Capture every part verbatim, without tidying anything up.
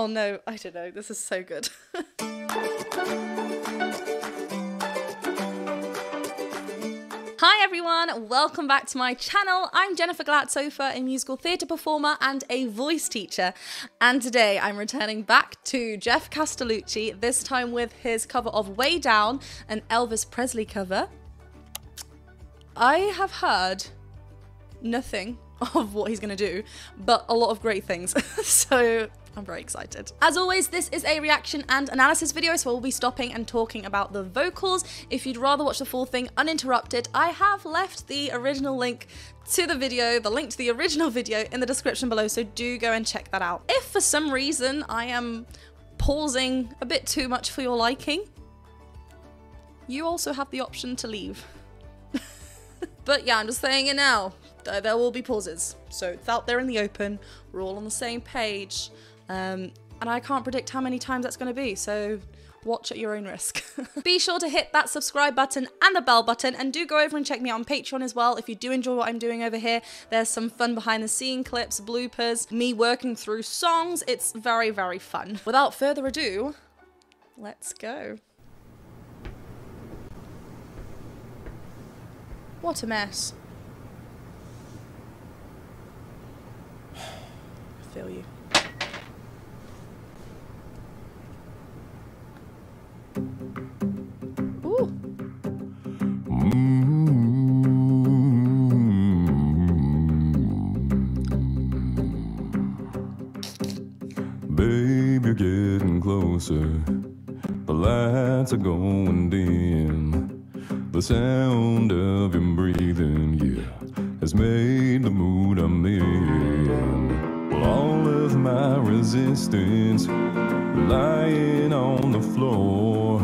Oh no, I don't know. This is so good. Hi everyone, welcome back to my channel. I'm Jennifer Glatzhofer, a musical theatre performer and a voice teacher. And today I'm returning back to Geoff Castellucci, this time with his cover of Way Down, an Elvis Presley cover. I have heard nothing of what he's going to do, but a lot of great things. So I'm very excited. As always, this is a reaction and analysis video, so we'll be stopping and talking about the vocals. If you'd rather watch the full thing uninterrupted, I have left the original link to the video, the link to the original video in the description below, so do go and check that out. If for some reason I am pausing a bit too much for your liking, you also have the option to leave. But yeah, I'm just saying it now. There will be pauses, so it's out there in the open. We're all on the same page, um, and I can't predict how many times that's going to be, so watch at your own risk. Be sure to hit that subscribe button and the bell button, and do go over and check me out on Patreon as well if you do enjoy what I'm doing over here. There's some fun behind the scene clips, bloopers, me working through songs. It's very, very fun. Without further ado, let's go. What a mess. You. Ooh. Mm-hmm. Babe, you're getting closer. The lights are going dim. The sound of him breathing, yeah, has made the mood I'm in. All of my resistance lying on the floor.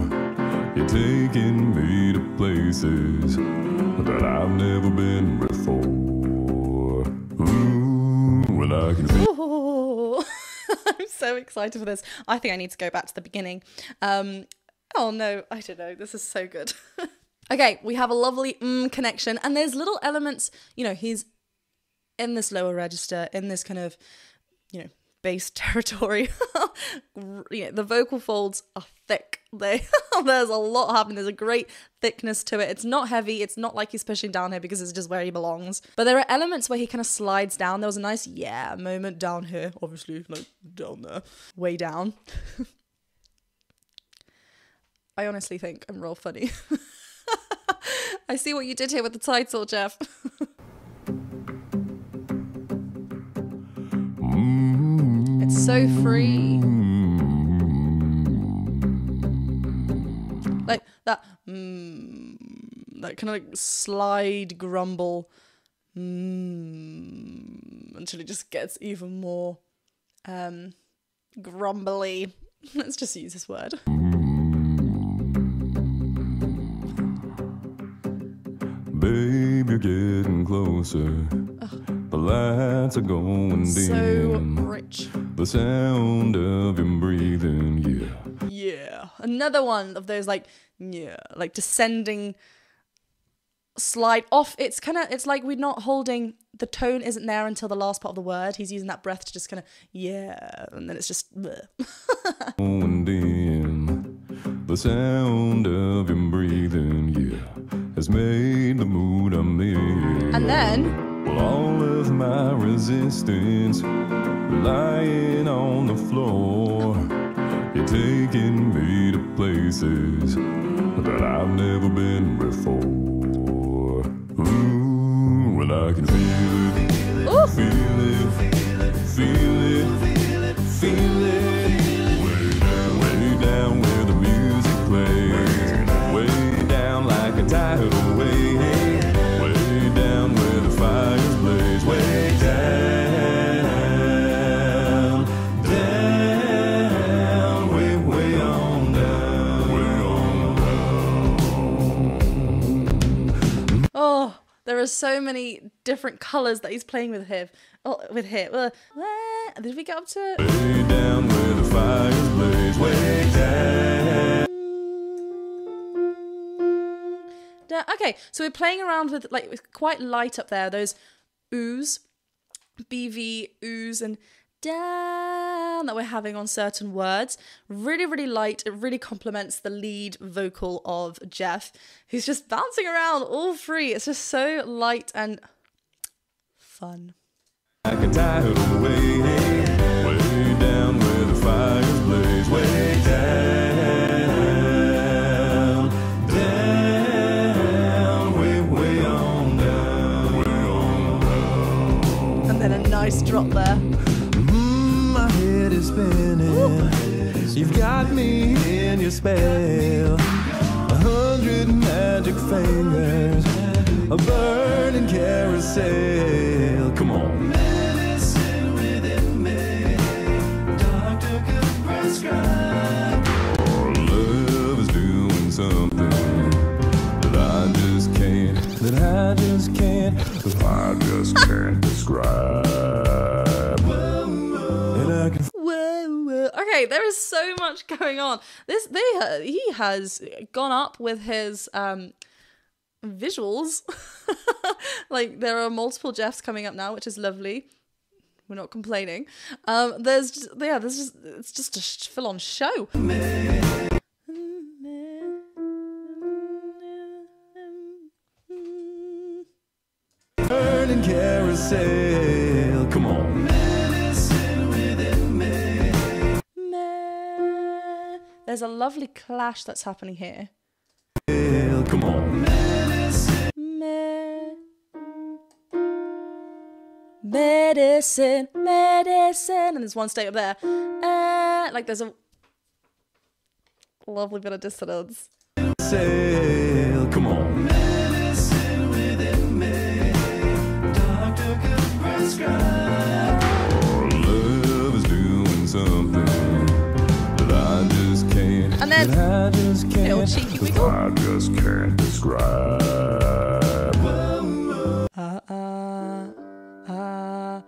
You're taking me to places that I've never been before. Ooh, well, I can feel. I'm so excited for this. I think I need to go back to the beginning. Um, oh no, I don't know. This is so good. Okay, we have a lovely mm connection, and there's little elements, you know, he's in this lower register, in this kind of, you know, bass territory. You know, the vocal folds are thick. They there's a lot happening. There's a great thickness to it. It's not heavy. It's not like he's pushing down here, because it's just where he belongs. But there are elements where he kind of slides down. There was a nice yeah moment down here, obviously, like down there, way down. I honestly think I'm real funny. I see what you did here with the title, Geoff. So free. Like that, mm, that kind of like slide grumble mm, until it just gets even more um, grumbly. Let's just use this word. Babe, you're getting closer. Ugh. The lights are going so dim. So rich. The sound of him breathing, yeah. Yeah. Another one of those like, yeah, like descending slide off. It's kind of, it's like we're not holding, the tone isn't there until the last part of the word. He's using that breath to just kind of, yeah, and then it's just, bleh. Going dim. The sound of him breathing, yeah, has made the mood I'm in. And then... all of my resistance lying on the floor. You're taking me to places that I've never been before. Ooh, well, I can feel it. Ooh. Feel it, feel it, feel it, feel it. Way down, way down where the music plays. Way down like a tidal wave. There are so many different colours that he's playing with here. Oh, with here. Uh, where? Did we get up to it? Way down where the fire blaze, way down. Okay, so we're playing around with like with quite light up there. Those oohs, B V oohs and down that we're having on certain words. Really, really light. It really complements the lead vocal of Geoff, who's just bouncing around all free. It's just so light and fun. I could dive away, way down where the fires blaze, way down, down, way, way on down, way on down. And then a nice drop there. Mm, my head is spinning. Ooh. You've got me in your spell. A hundred magic fingers, a burning carousel. Come on. Our love is doing something that I just can't, that I just can't, that I just can't describe. And I can whoa, whoa. Okay, there is so much going on. This they he has gone up with his um visuals. Like there are multiple Geoffs coming up now, which is lovely. We're not complaining. Um, there's just, yeah, there's just, it's just a full-on show. Burning carousel, come on. There's a lovely clash that's happening here. Come on. Medicine, medicine, and there's one state up there. Uh, like there's a lovely bit of dissonance. Sail, come on. Medicine within me, doctor could prescribe. Our love is doing something that I just can't. And then I just can't. Little cheeky wiggle. I just can't describe. Uh uh. Uh,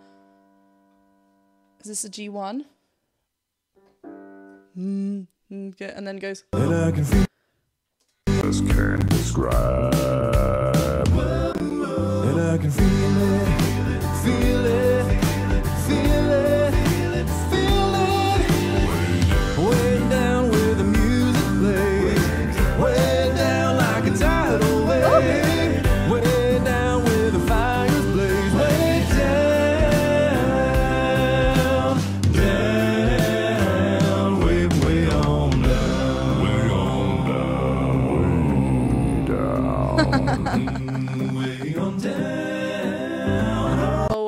is this a G one? Mm, and then goes. And I can feel just can't describe. And I can feel it, feel it, feel it, feel it, feel it. Way down where the music plays, way down like a tidal wave, way down where the fire.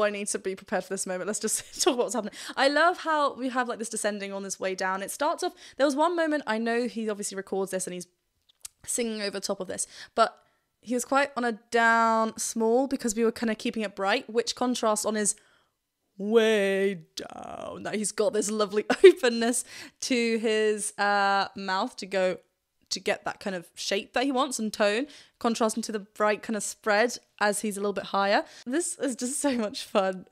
I need to be prepared for this moment. Let's just talk about what's happening. I love how we have like this descending on this way down. It starts off, there was one moment, I know he obviously records this and he's singing over top of this, but he was quite on a down small because we were kind of keeping it bright, which contrasts on his way down. Now he's got this lovely openness to his uh, mouth to go to get that kind of shape that he wants and tone, contrasting to the bright kind of spread as he's a little bit higher. This is just so much fun.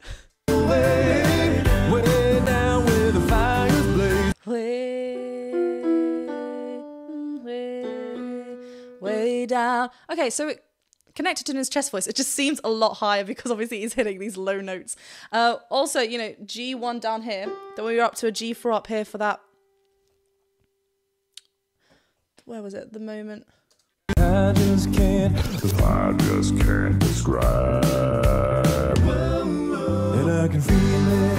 Way, way down where the fire's blaze. Way, way, way down. Okay, so it connected to his chest voice. It just seems a lot higher because obviously he's hitting these low notes. Uh, also, you know, G one down here, then we were up to a G four up here for that. Where was it? The moment. I just can't, I just can't describe. And I can feel it.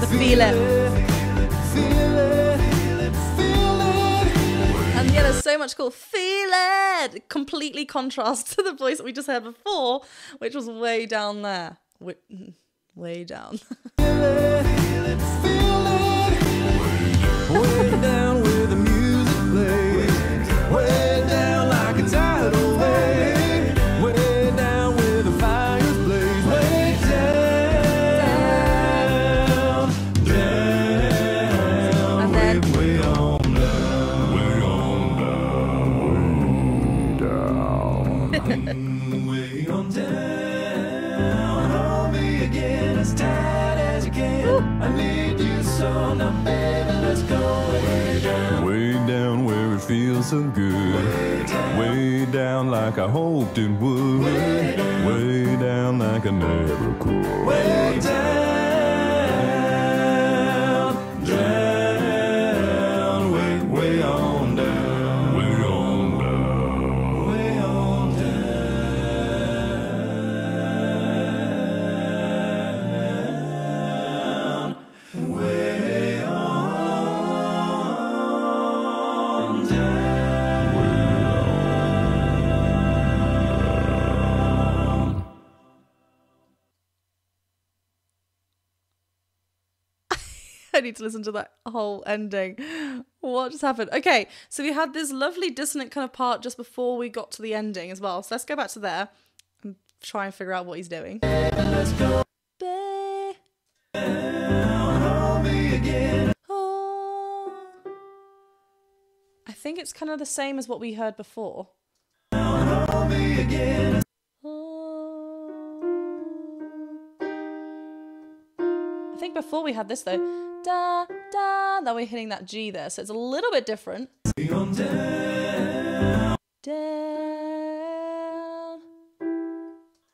The feel it. Feel it. Feel it. Feel it. And yeah, there's so much cool. Feel it. Completely contrasts to the voice that we just heard before, which was way down there. Way, way down. Feel it. Feel it. Feel it. Way down where the music plays. Way down like a tidal wave, way down where the fire's blaze, way down, down, way, way on down, way on down, way down, way on down. Hold me again as tight as you can. I need you so now, baby, let's go way down, way down where. Feels so good, way down. Way down like I hoped it would, way down, way down like I never could, way down. don't need to listen to that whole ending. What just happened? Okay, so we had this lovely dissonant kind of part just before we got to the ending as well. So let's go back to there and try and figure out what he's doing. Let's go. I think it's kind of the same as what we heard before. I think before we had this though, da da, now we're hitting that G there, so it's a little bit different. Down. Down.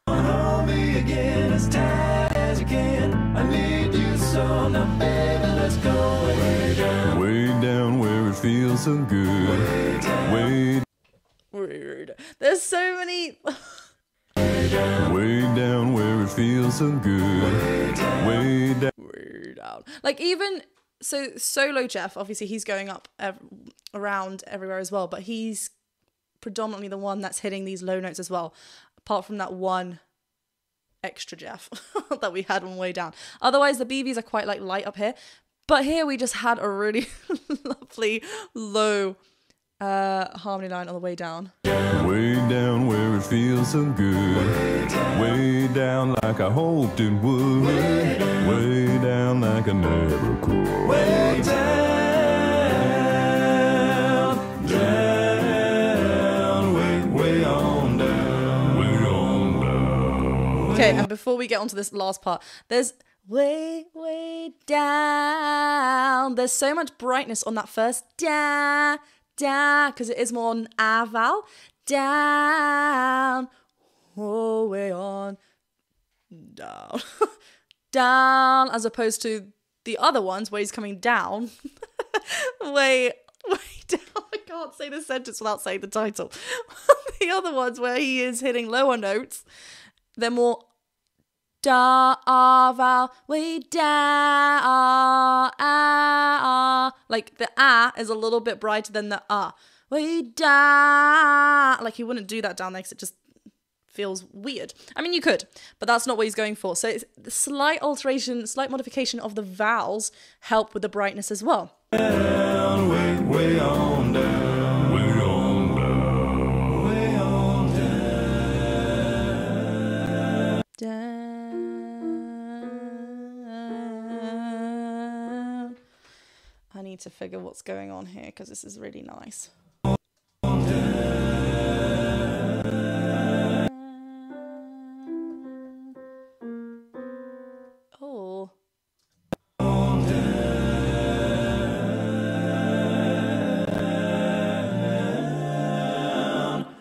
Hold me again, as tight as you can. I need you so now, baby, let's go way down. Way down where it feels so good. Way down. Way Weird. There's so many. Way down. Way down where it feels so good. Way down. Way down. Way down. Like even so, solo Geoff, obviously he's going up ev around everywhere as well, but he's predominantly the one that's hitting these low notes as well. Apart from that one extra Geoff that we had on Way Down. Otherwise, the B Bs are quite like light up here, but here we just had a really lovely low Uh, harmony line on the way down. Way down where it feels so good. Way down, way down like I hoped it would. Way down, way down like I never could. Way down, down, way, way on down, way on down. Okay, and before we get onto this last part, there's way, way down. There's so much brightness on that first down. Down, because it is more on a vowel. Down, oh, way on down, down, as opposed to the other ones where he's coming down. way, way down. I can't say the sentence without saying the title. The other ones where he is hitting lower notes, they're more da ah vowel, way down, ah, ah. Like the ah is a little bit brighter than the ah. Way down. Like he wouldn't do that down there because it just feels weird. I mean, you could, but that's not what he's going for. So it's the slight alteration, slight modification of the vowels help with the brightness as well. Down, way, way on down, way on down, way on down. Down. I need to figure what's going on here because this is really nice. Oh.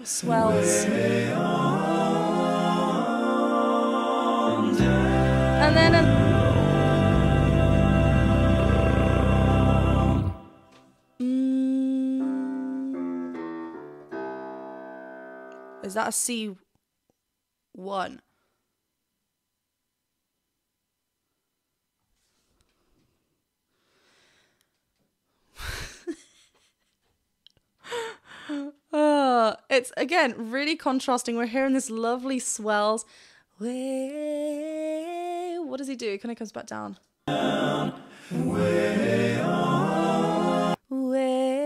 Swells. And then a is that a C one? uh, it's, again, really contrasting. We're hearing this lovely swells. Way. What does he do? He kind of comes back down. down way on. Way.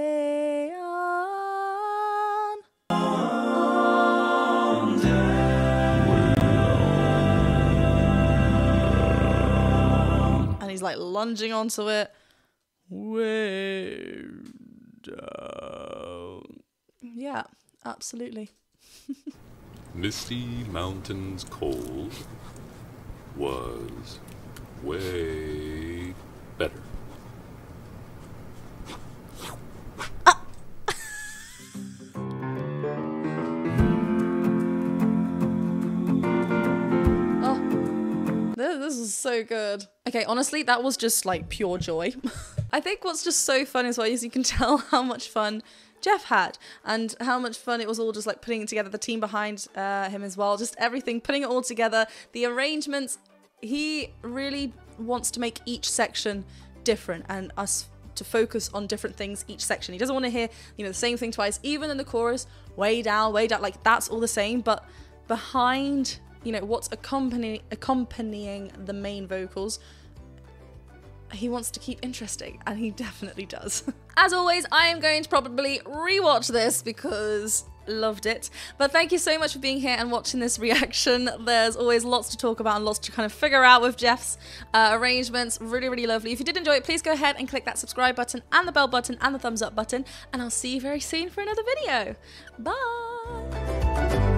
He's like lunging onto it. Way down. Yeah, absolutely. Misty Mountains Cold was way better. This is so good. Okay, honestly, that was just like pure joy. I think what's just so fun as well is you can tell how much fun Geoff had and how much fun it was all just like putting together, the team behind uh, him as well, just everything, putting it all together, the arrangements. He really wants to make each section different and us to focus on different things each section. He doesn't want to hear, you know, the same thing twice, even in the chorus, way down, way down, like that's all the same, but behind, you know, what's accompanying accompanying the main vocals he wants to keep interesting, and he definitely does. As always, I am going to probably rewatch this because loved it. But thank you so much for being here and watching this reaction. There's always lots to talk about and lots to kind of figure out with Geoff's uh, arrangements. Really, really lovely. If you did enjoy it, please go ahead and click that subscribe button and the bell button and the thumbs up button. And I'll see you very soon for another video. Bye!